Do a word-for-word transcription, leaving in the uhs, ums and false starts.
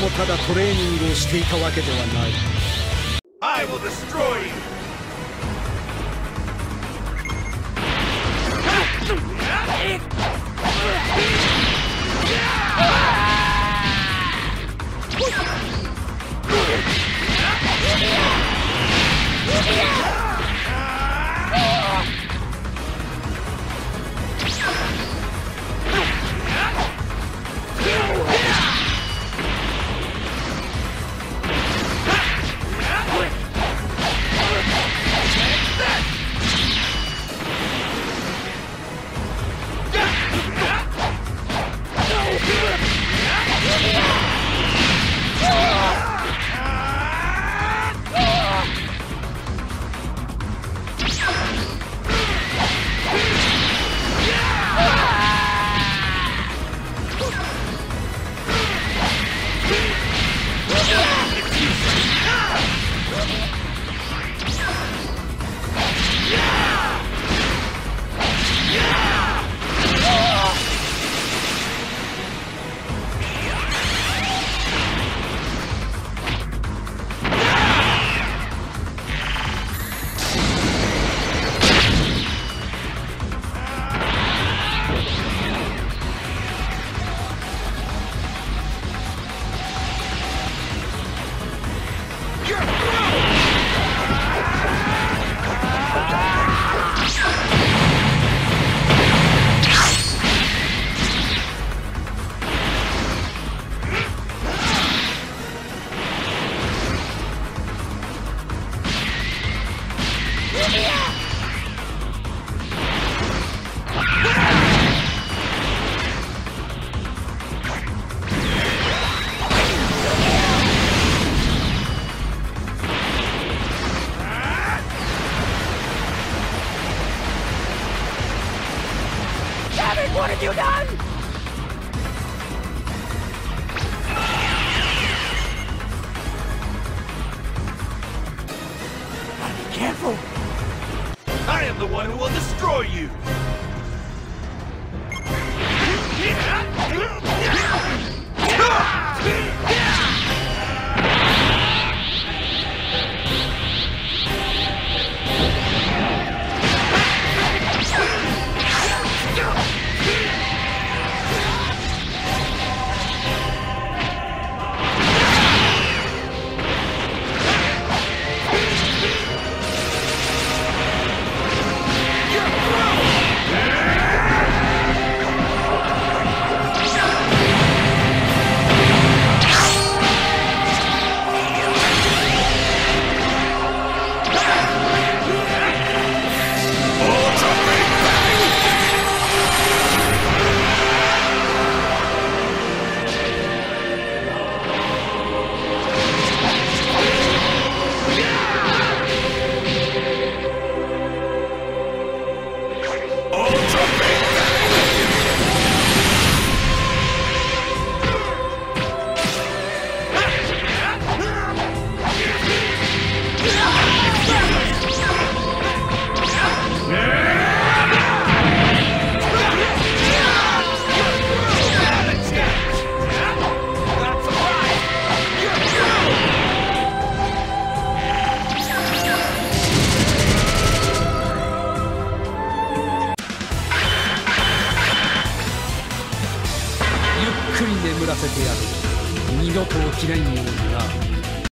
誰もただトレーニングをしていたわけではない。 I will destroy you. What have you done? Be careful. I am the one who will destroy you.二度と起きないようにな。